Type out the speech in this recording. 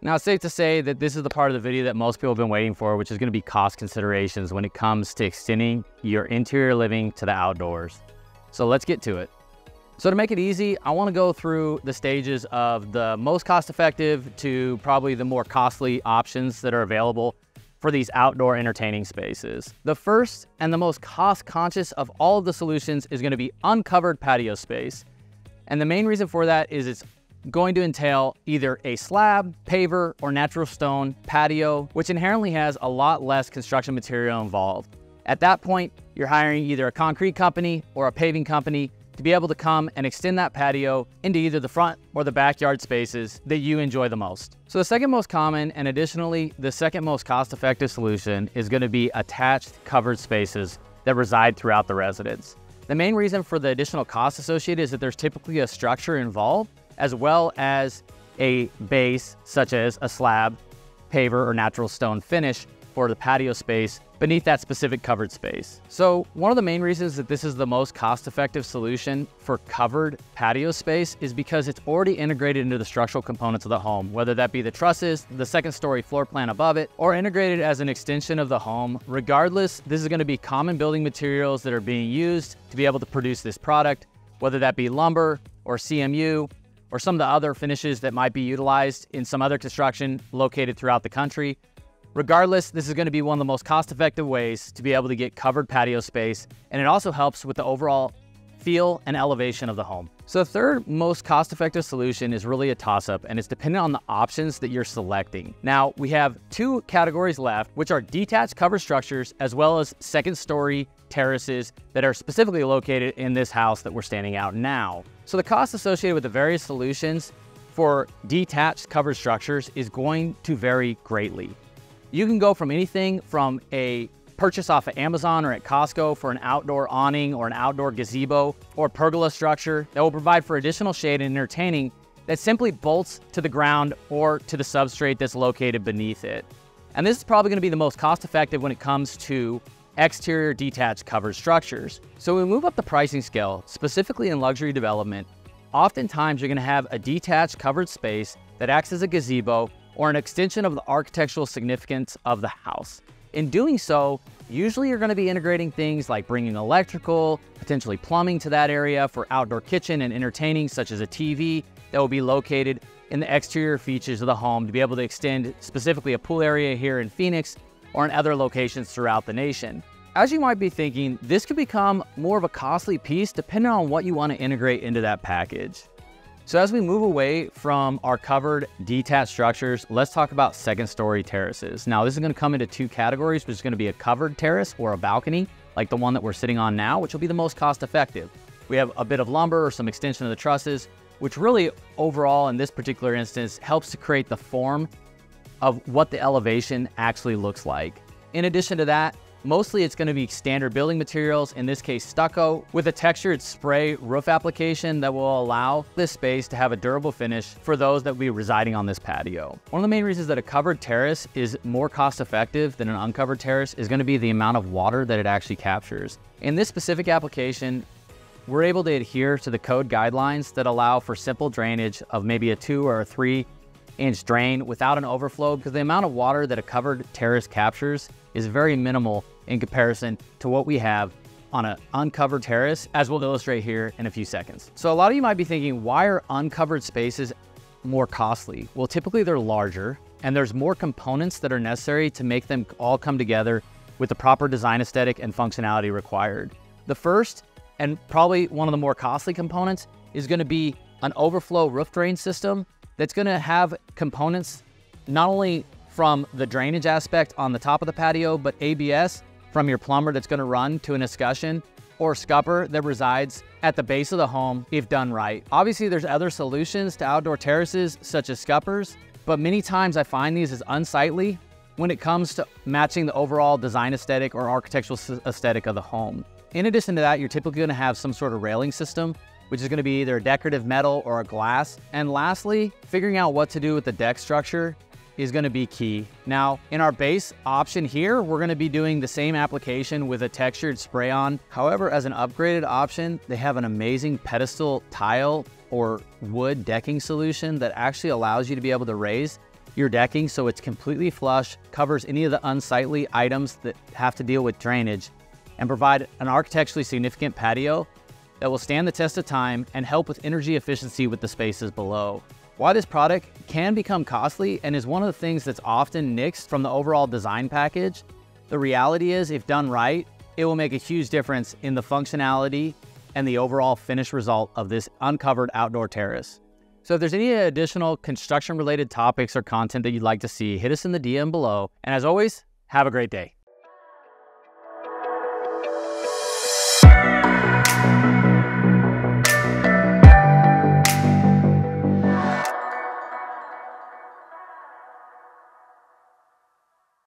Now, it's safe to say that this is the part of the video that most people have been waiting for, which is going to be cost considerations when it comes to extending your interior living to the outdoors. So let's get to it. So to make it easy, I want to go through the stages of the most cost-effective to probably the more costly options that are available for these outdoor entertaining spaces. The first and the most cost-conscious of all of the solutions is going to be uncovered patio space. And the main reason for that is it's going to entail either a slab, paver, or natural stone patio, which inherently has a lot less construction material involved. At that point, you're hiring either a concrete company or a paving company to be able to come and extend that patio into either the front or the backyard spaces that you enjoy the most. So the second most common, and additionally, the second most cost-effective solution is going to be attached covered spaces that reside throughout the residence. The main reason for the additional cost associated is that there's typically a structure involved, as well as a base, such as a slab, paver, or natural stone finish for the patio space beneath that specific covered space. So one of the main reasons that this is the most cost-effective solution for covered patio space is because it's already integrated into the structural components of the home, whether that be the trusses, the second story floor plan above it, or integrated as an extension of the home. Regardless, this is gonna be common building materials that are being used to be able to produce this product, whether that be lumber or CMU, or some of the other finishes that might be utilized in some other construction located throughout the country. Regardless, this is going to be one of the most cost-effective ways to be able to get covered patio space, and it also helps with the overall feel and elevation of the home. So the third most cost-effective solution is really a toss-up, and it's dependent on the options that you're selecting. Now, we have two categories left, which are detached covered structures as well as second-story terraces that are specifically located in this house that we're standing out now. So the cost associated with the various solutions for detached covered structures is going to vary greatly. You can go from anything from a purchase off of Amazon or at Costco for an outdoor awning or an outdoor gazebo or pergola structure that will provide for additional shade and entertaining that simply bolts to the ground or to the substrate that's located beneath it. And this is probably going to be the most cost-effective when it comes to exterior detached covered structures. So we move up the pricing scale, specifically in luxury development. Oftentimes you're going to have a detached covered space that acts as a gazebo or an extension of the architectural significance of the house. In doing so, usually you're gonna be integrating things like bringing electrical, potentially plumbing to that area for outdoor kitchen and entertaining, such as a TV that will be located in the exterior features of the home to be able to extend specifically a pool area here in Phoenix or in other locations throughout the nation. As you might be thinking, this could become more of a costly piece depending on what you wanna integrate into that package. So as we move away from our covered detached structures, let's talk about second story terraces. Now this is gonna come into two categories, which is gonna be a covered terrace or a balcony, like the one that we're sitting on now, which will be the most cost effective. We have a bit of lumber or some extension of the trusses, which really overall in this particular instance helps to create the form of what the elevation actually looks like. In addition to that, mostly it's going to be standard building materials, in this case stucco, with a textured spray roof application that will allow this space to have a durable finish for those that will be residing on this patio. One of the main reasons that a covered terrace is more cost effective than an uncovered terrace is going to be the amount of water that it actually captures. In this specific application, we're able to adhere to the code guidelines that allow for simple drainage of maybe a 2 or a 3-inch drain without an overflow, because the amount of water that a covered terrace captures is very minimal in comparison to what we have on an uncovered terrace, as we'll illustrate here in a few seconds. So a lot of you might be thinking, why are uncovered spaces more costly? Well, typically they're larger and there's more components that are necessary to make them all come together with the proper design aesthetic and functionality required. The first, and probably one of the more costly components, is gonna be an overflow roof drain system that's gonna have components not only from the drainage aspect on the top of the patio, but ABS from your plumber that's gonna run to an escutcheon or scupper that resides at the base of the home if done right. Obviously, there's other solutions to outdoor terraces such as scuppers, but many times I find these as unsightly when it comes to matching the overall design aesthetic or architectural aesthetic of the home. In addition to that, you're typically gonna have some sort of railing system, which is gonna be either a decorative metal or a glass. And lastly, figuring out what to do with the deck structure is gonna be key. Now, in our base option here, we're gonna be doing the same application with a textured spray on. However, as an upgraded option, they have an amazing pedestal tile or wood decking solution that actually allows you to be able to raise your decking so it's completely flush, covers any of the unsightly items that have to deal with drainage, and provide an architecturally significant patio that will stand the test of time and help with energy efficiency with the spaces below. While this product can become costly and is one of the things that's often nixed from the overall design package, the reality is, if done right, it will make a huge difference in the functionality and the overall finish result of this uncovered outdoor terrace. So if there's any additional construction related topics or content that you'd like to see, hit us in the DM below. And as always, have a great day.